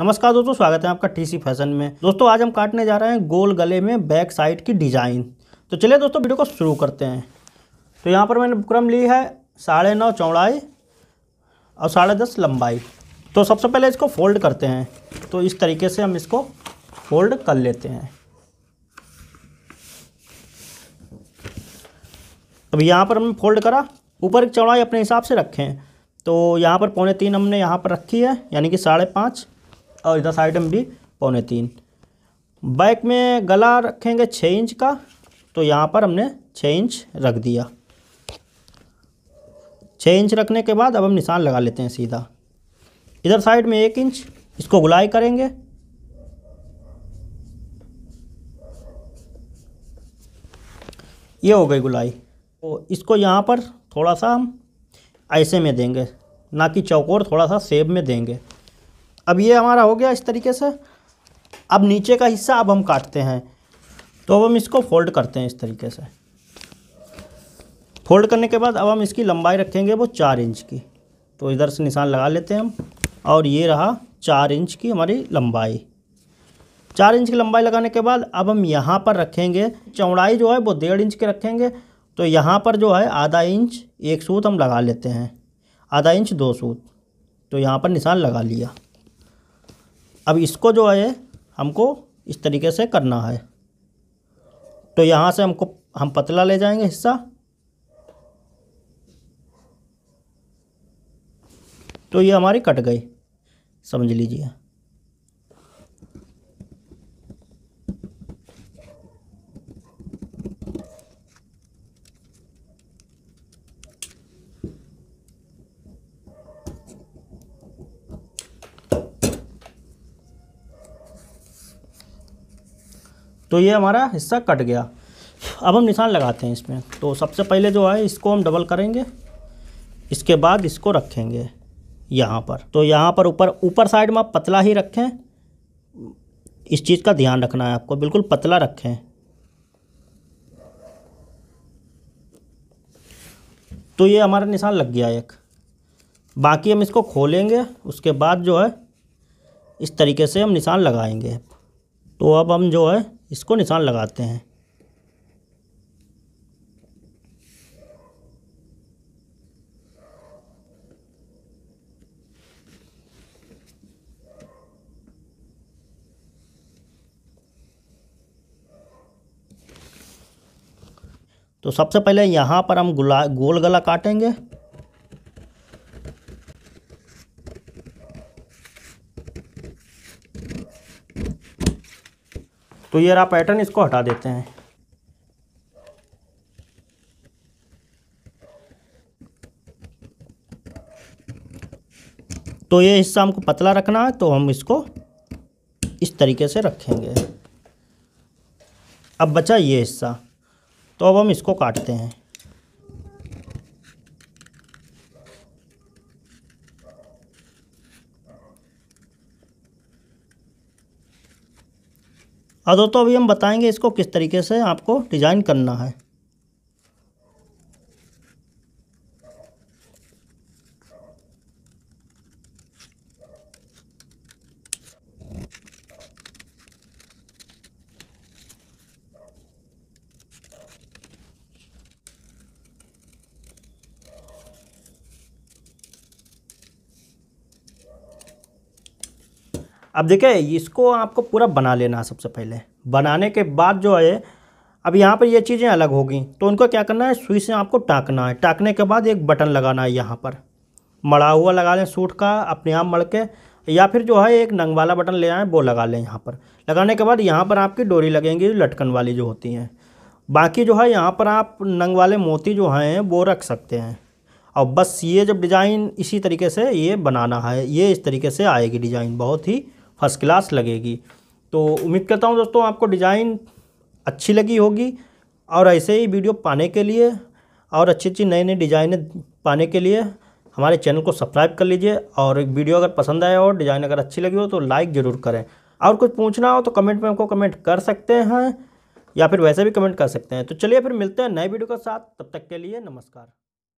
नमस्कार दोस्तों, स्वागत है आपका टीसी फैशन में। दोस्तों आज हम काटने जा रहे हैं गोल गले में बैक साइड की डिज़ाइन। तो चलिए दोस्तों वीडियो को शुरू करते हैं। तो यहाँ पर मैंने बुकरम ली है 9.5 चौड़ाई और 10.5 लंबाई। तो सबसे पहले इसको फोल्ड करते हैं। तो इस तरीके से हम इसको फोल्ड कर लेते हैं। अब यहाँ पर हमने फोल्ड करा, ऊपर एक चौड़ाई अपने हिसाब से रखें। तो यहाँ पर 2.25 हमने यहाँ पर रखी है, यानी कि 5.5, और इधर साइड में भी 2.25। बैक में गला रखेंगे 6 इंच का, तो यहाँ पर हमने 6 इंच रख दिया। 6 इंच रखने के बाद अब हम निशान लगा लेते हैं सीधा। इधर साइड में 1 इंच, इसको गुलाई करेंगे। ये हो गई गुलाई। तो इसको यहाँ पर थोड़ा सा हम ऐसे में देंगे, ना कि चौकोर, थोड़ा सा सेब में देंगे। अब ये हमारा हो गया इस तरीके से। अब नीचे का हिस्सा अब हम काटते हैं। तो अब हम इसको फोल्ड करते हैं इस तरीके से। फोल्ड करने के बाद अब हम इसकी लंबाई रखेंगे वो 4 इंच की। तो इधर से निशान लगा लेते हैं हम, और ये रहा 4 इंच की हमारी लंबाई। 4 इंच की लंबाई लगाने के बाद अब हम यहाँ पर रखेंगे चौड़ाई जो है वो 1.5 इंच के रखेंगे। तो यहाँ पर जो है 0.5 इंच 1 सूत हम लगा लेते हैं, 0.5 इंच 2 सूत। तो यहाँ पर निशान लगा लिया। अब इसको जो है हमको इस तरीके से करना है। तो यहाँ से हम पतला ले जाएंगे हिस्सा। तो ये हमारी कट गई, समझ लीजिए। तो ये हमारा हिस्सा कट गया। अब हम निशान लगाते हैं इसमें। तो सबसे पहले जो है इसको हम डबल करेंगे, इसके बाद इसको रखेंगे यहाँ पर। तो यहाँ पर ऊपर साइड में आप पतला ही रखें, इस चीज़ का ध्यान रखना है आपको, बिल्कुल पतला रखें। तो ये हमारा निशान लग गया एक। बाकी हम इसको खोलेंगे, उसके बाद जो है इस तरीके से हम निशान लगाएंगे। तो अब हम जो है इसको निशान लगाते हैं। तो सबसे पहले यहाँ पर हम गोल गला काटेंगे। तो ये रहा पैटर्न, इसको हटा देते हैं। तो ये हिस्सा हमको पतला रखना है, तो हम इसको इस तरीके से रखेंगे। अब बचा ये हिस्सा, तो अब हम इसको काटते हैं। और दोस्तों अभी हम बताएंगे इसको किस तरीके से आपको डिज़ाइन करना है। अब देखिए इसको आपको पूरा बना लेना है। सबसे पहले बनाने के बाद जो है अब यहाँ पर ये चीज़ें अलग होगी, तो उनको क्या करना है, सुई से आपको टाँकना है। टाँकने के बाद एक बटन लगाना है यहाँ पर, मड़ा हुआ लगा लें सूट का, अपने आप मड़ के, या फिर जो है एक नंग वाला बटन ले आएँ, वो लगा लें यहाँ पर। लगाने के बाद यहाँ पर आपकी डोरी लगेंगी लटकन वाली जो होती हैं। बाकी जो है यहाँ पर आप नंग वाले मोती जो हैं वो रख सकते हैं। और बस ये जब डिज़ाइन इसी तरीके से ये बनाना है, ये इस तरीके से आएगी डिज़ाइन, बहुत ही फर्स्ट क्लास लगेगी। तो उम्मीद करता हूँ दोस्तों आपको डिज़ाइन अच्छी लगी होगी। और ऐसे ही वीडियो पाने के लिए और अच्छी नई नई डिज़ाइनें पाने के लिए हमारे चैनल को सब्सक्राइब कर लीजिए। और एक वीडियो अगर पसंद आया और डिज़ाइन अगर अच्छी लगी हो तो लाइक ज़रूर करें। और कुछ पूछना हो तो कमेंट में हमको कमेंट कर सकते हैं, या फिर वैसे भी कमेंट कर सकते हैं। तो चलिए फिर मिलते हैं नए वीडियो के साथ, तब तक के लिए नमस्कार।